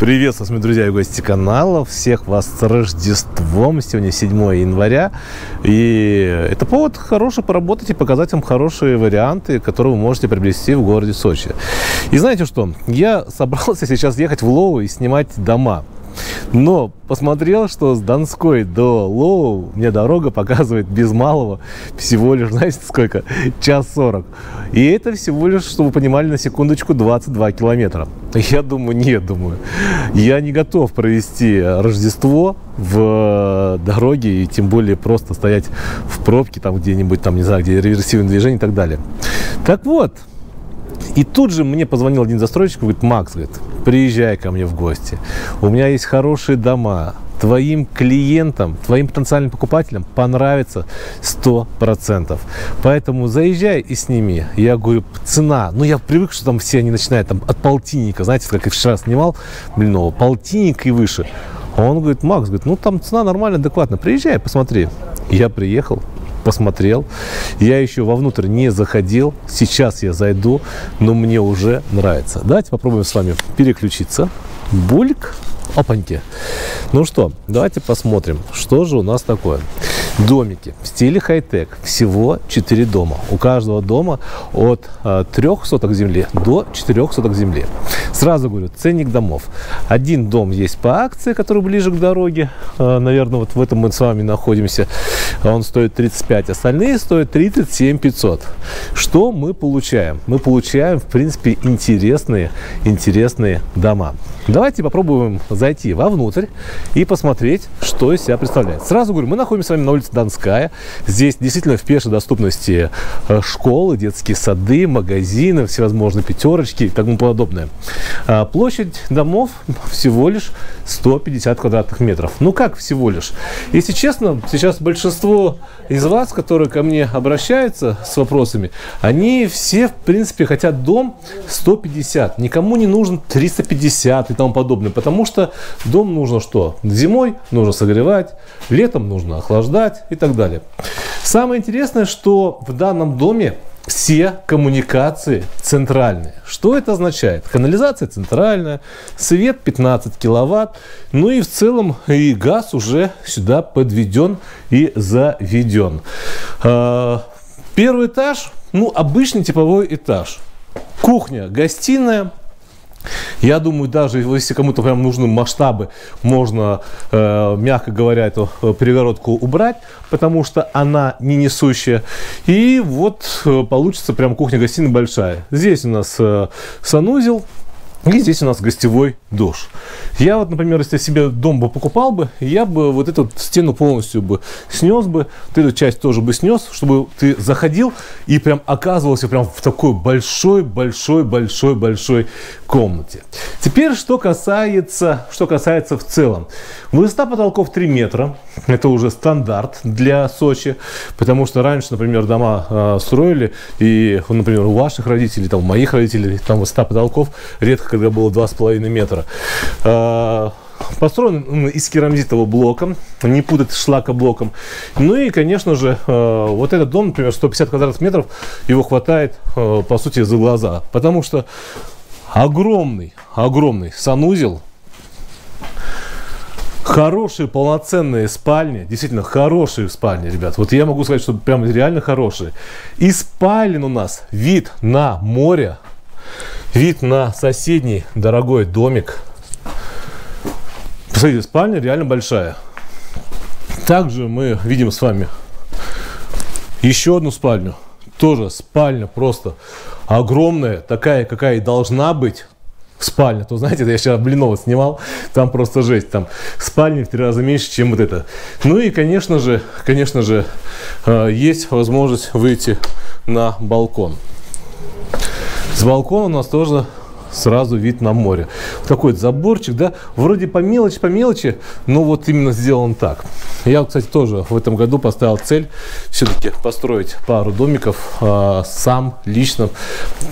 Приветствую вас, друзья и гости канала. Всех вас с Рождеством. Сегодня 7 января. И это повод хороший поработать и показать вам хорошие варианты, которые вы можете приобрести в городе Сочи. И знаете что? Я собрался сейчас ехать в Лоу и снимать дома. Но посмотрел, что с Донской до Лоу мне дорога показывает без малого всего лишь, знаете, сколько? Час 40. И это всего лишь, чтобы вы понимали, на секундочку, 22 километра. Я думаю, я не готов провести Рождество в дороге, и тем более просто стоять в пробке там где-нибудь, там, не знаю, где реверсивное движение и так далее. Так вот. И тут же мне позвонил один застройщик, говорит: Макс, говорит, приезжай ко мне в гости, у меня есть хорошие дома, твоим клиентам, твоим потенциальным покупателям понравится 100%. Поэтому заезжай и сними. Я говорю, цена, ну я привык, что там все они начинают там от полтинника, знаете, как я вчера снимал, блин, полтинник и выше. А он говорит: Макс, говорит, ну там цена нормально, адекватно, приезжай, посмотри. Я приехал, посмотрел, я еще вовнутрь не заходил, сейчас я зайду, но мне уже нравится. Давайте попробуем с вами переключиться. Бульк, опаньки. Ну что, давайте посмотрим, что же у нас такое. Домики в стиле хай-тек, всего 4 дома. У каждого дома от 3 соток земли до 4 соток земли. Сразу говорю, ценник домов. Один дом есть по акции, который ближе к дороге. Наверное, вот в этом мы с вами находимся. Он стоит 35, остальные стоят 37 500. Что мы получаем? Мы получаем, в принципе, интересные дома. Давайте попробуем зайти вовнутрь и посмотреть, что из себя представляет. Сразу говорю, мы находимся с вами на улице Донская. Здесь действительно в пешей доступности школы, детские сады, магазины, всевозможные пятерочки и тому подобное. Площадь домов всего лишь 150 квадратных метров. Ну как всего лишь? Если честно, сейчас большинство из вас, которые ко мне обращаются с вопросами, они все, в принципе, хотят дом 150. Никому не нужен 350 и тому подобное, потому что дом нужно что? Зимой нужно согревать, летом нужно охлаждать и так далее. Самое интересное, что в данном доме все коммуникации центральные. Что это означает? Канализация центральная, свет 15 киловатт, ну и в целом и газ уже сюда подведен и заведен. Первый этаж, ну обычный типовой этаж. Кухня, гостиная. Я думаю, даже если кому-то прям нужны масштабы, можно, мягко говоря, эту перегородку убрать, потому что она не несущая. И вот получится прям кухня-гостиная большая. Здесь у нас санузел. И здесь у нас гостевой душ. Я вот, например, если себе дом бы покупал бы, я бы вот эту стену полностью бы снес бы, вот эту часть тоже бы снес, чтобы ты заходил и прям оказывался прям в такой большой комнате. Теперь, что касается в целом. Высота потолков 3 метра. Это уже стандарт для Сочи, потому что раньше, например, дома строили, и, например, у ваших родителей, там, у моих родителей, там высота потолков редко когда было 2,5 метра. Построен из керамзитового блока, не путать с шлакоблоком. Ну и, конечно же, вот этот дом, например, 150 квадратных метров, его хватает, по сути, за глаза. Потому что огромный санузел, хорошие полноценные спальни, действительно хорошие спальни, ребят. Вот я могу сказать, что прям реально хорошие. И спален у нас вид на море. Вид на соседний дорогой домик. Посмотрите, спальня реально большая. Также мы видим с вами еще одну спальню. Тоже спальня просто огромная, такая, какая и должна быть. Спальня, то знаете, я вчера Блинова снимал, там просто жесть, там спальня в 3 раза меньше, чем вот это. Ну и, конечно же, есть возможность выйти на балкон. С балкона у нас тоже сразу вид на море. Такой заборчик, да, вроде по мелочи, но вот именно сделан так. Я, кстати, тоже в этом году поставил цель все-таки построить пару домиков сам, лично,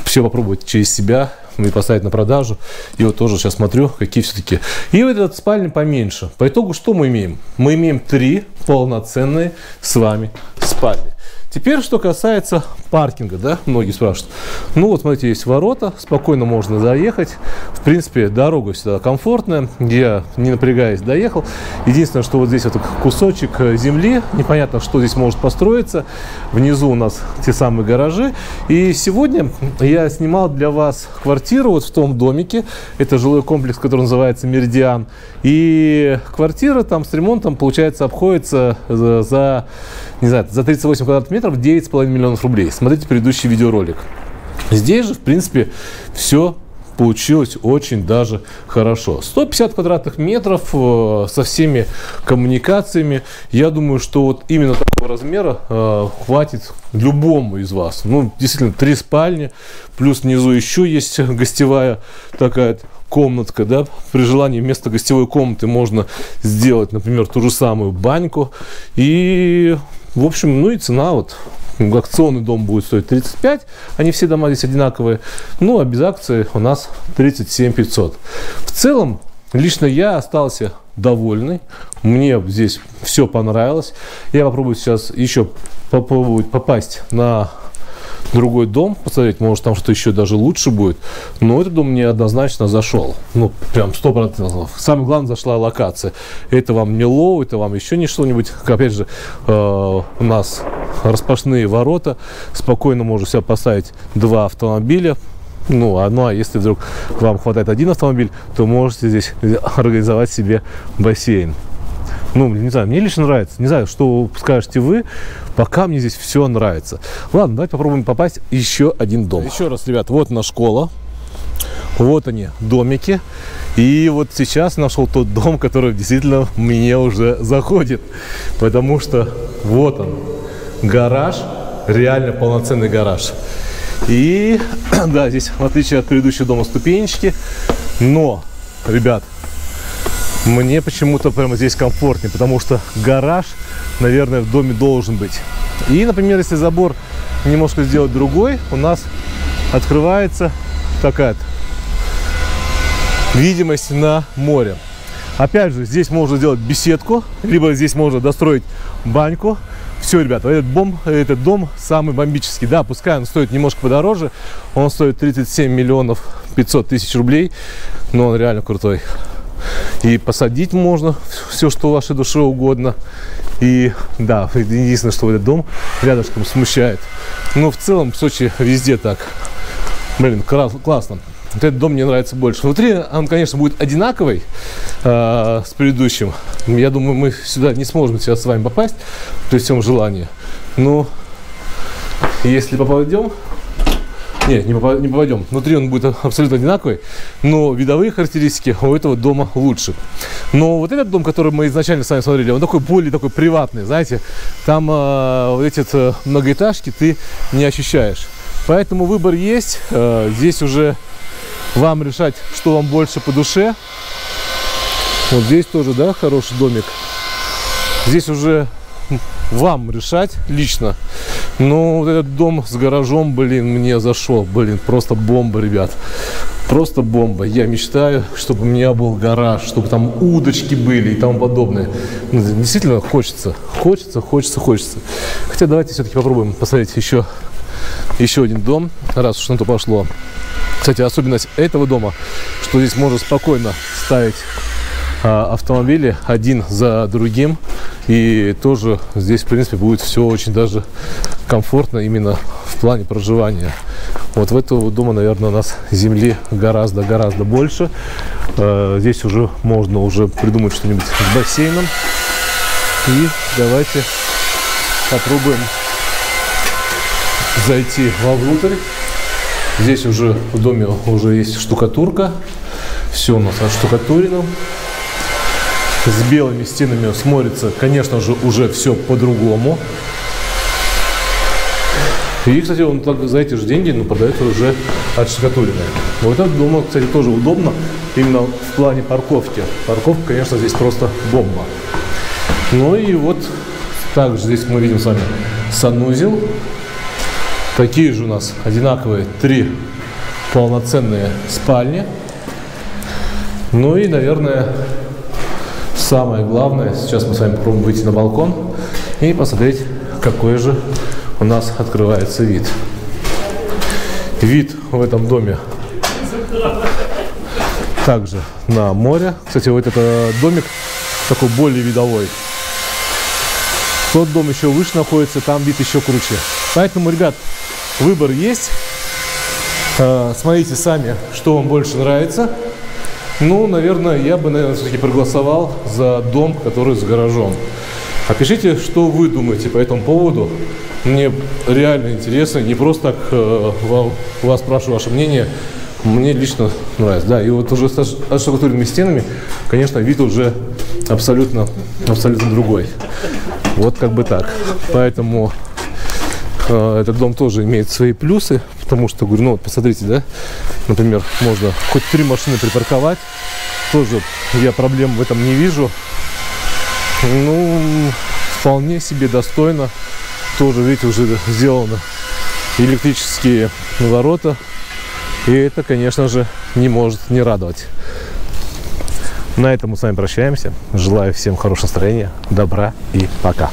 все попробовать через себя и поставить на продажу. И вот тоже сейчас смотрю, какие все-таки. И вот этот спальня поменьше. По итогу что мы имеем? Мы имеем 3 полноценные с вами спальни. Теперь, что касается паркинга, да, многие спрашивают. Ну вот, смотрите, есть ворота, спокойно можно заехать. В принципе, дорога сюда комфортная, я, не напрягаясь, доехал. Единственное, что вот здесь вот кусочек земли, непонятно, что здесь может построиться. Внизу у нас те самые гаражи. И сегодня я снимал для вас квартиру вот в том домике. Это жилой комплекс, который называется Меридиан. И квартира там с ремонтом, получается, обходится за, не знаю, за 38 квадратных метров 9,5 миллионов рублей. Смотрите предыдущий видеоролик. Здесь же, в принципе, все получилось очень даже хорошо. 150 квадратных метров со всеми коммуникациями. Я думаю, что вот именно такого размера хватит любому из вас. Ну, действительно, 3 спальни, плюс внизу еще есть гостевая такая комнатка, да. При желании вместо гостевой комнаты можно сделать, например, ту же самую баньку. И, в общем, ну и цена вот. Акционный дом будет стоить 35, они все дома здесь одинаковые, ну а без акции у нас 37 500. В целом, лично я остался довольный, мне здесь все понравилось. Я попробую сейчас еще попасть на другой дом, посмотреть, может там что еще даже лучше будет, но этот дом мне однозначно зашел, ну прям 100%. Самое главное, зашла локация. Это вам не Лоу, это вам еще не что-нибудь. Опять же, у нас распашные ворота, спокойно можно себя поставить 2 автомобиля. Ну, а если вдруг вам хватает 1 автомобиль, то можете здесь организовать себе бассейн. Ну, не знаю, мне лично нравится. Не знаю, что скажете вы. Пока мне здесь все нравится. Ладно, давайте попробуем попасть в еще один дом. Еще раз, ребят, вот она школа. Вот они, домики. И вот сейчас нашел тот дом, который действительно мне уже заходит. Потому что вот он. Гараж. Реально полноценный гараж. И, да, здесь, в отличие от предыдущего дома, ступенечки. Но, ребят, мне почему-то прямо здесь комфортнее, потому что гараж, наверное, в доме должен быть. И, например, если забор немножко сделать другой, у нас открывается такая видимость на море. Опять же, здесь можно сделать беседку, либо здесь можно достроить баньку. Все, ребята, этот дом самый бомбический. Да, пускай он стоит немножко подороже, он стоит 37 миллионов 500 тысяч рублей, но он реально крутой. И посадить можно все, что вашей душе угодно. И да, единственное, что этот дом рядышком смущает. Но в целом в Сочи везде так. Блин, классно. Вот этот дом мне нравится больше. Внутри он, конечно, будет одинаковый с предыдущим. Я думаю, мы сюда не сможем сейчас с вами попасть при всем желании. Но если попадем... Не попадем. Внутри он будет абсолютно одинаковый, но видовые характеристики у этого дома лучше. Но вот этот дом, который мы изначально с вами смотрели, он такой более такой приватный, знаете. Там вот эти многоэтажки ты не ощущаешь. Поэтому выбор есть. Здесь уже вам решать, что вам больше по душе. Вот здесь тоже, да, хороший домик. Здесь уже вам решать лично. Но вот этот дом с гаражом, блин, мне зашел. Блин, просто бомба, ребят. Просто бомба. Я мечтаю, чтобы у меня был гараж, чтобы там удочки были и тому подобное. Действительно хочется. Хочется, хочется, хочется. Хотя давайте все-таки попробуем посмотреть еще один дом, раз уж на то пошло. Кстати, особенность этого дома, что здесь можно спокойно ставить автомобили один за другим, и тоже здесь, в принципе, будет все очень даже комфортно именно в плане проживания. Вот в этого дома, наверное, у нас земли гораздо больше. Здесь уже можно придумать что-нибудь с бассейном. И давайте попробуем зайти вовнутрь. Здесь уже в доме уже есть штукатурка, все у нас отштукатурено. С белыми стенами смотрится, конечно же, уже все по-другому. И, кстати, он за эти же деньги, но продается уже отштукатуренное. Вот это, думаю, кстати, тоже удобно именно в плане парковки. Парковка, конечно, здесь просто бомба. Ну и вот также здесь мы видим с вами санузел. Такие же у нас одинаковые 3 полноценные спальни. Ну и, наверное, самое главное, сейчас мы с вами попробуем выйти на балкон и посмотреть, какой же у нас открывается вид. Вид в этом доме также на море. Кстати, вот этот домик такой более видовой. Тот дом еще выше находится, там вид еще круче. Поэтому, ребят, выбор есть. Смотрите сами, что вам больше нравится. Ну, наверное, я бы, все-таки проголосовал за дом, который с гаражом. А пишите, что вы думаете по этому поводу. Мне реально интересно, не просто так вас спрашиваю ваше мнение. Мне лично нравится. Да, и вот уже с отштукатуренными стенами, конечно, вид уже абсолютно другой. Вот как бы так. Поэтому этот дом тоже имеет свои плюсы. Потому что, говорю, ну вот посмотрите, да, например, можно хоть 3 машины припарковать. Тоже я проблем в этом не вижу. Ну, вполне себе достойно. Тоже, видите, уже сделаны электрические ворота. И это, конечно же, не может не радовать. На этом мы с вами прощаемся. Желаю всем хорошего настроения, добра и пока.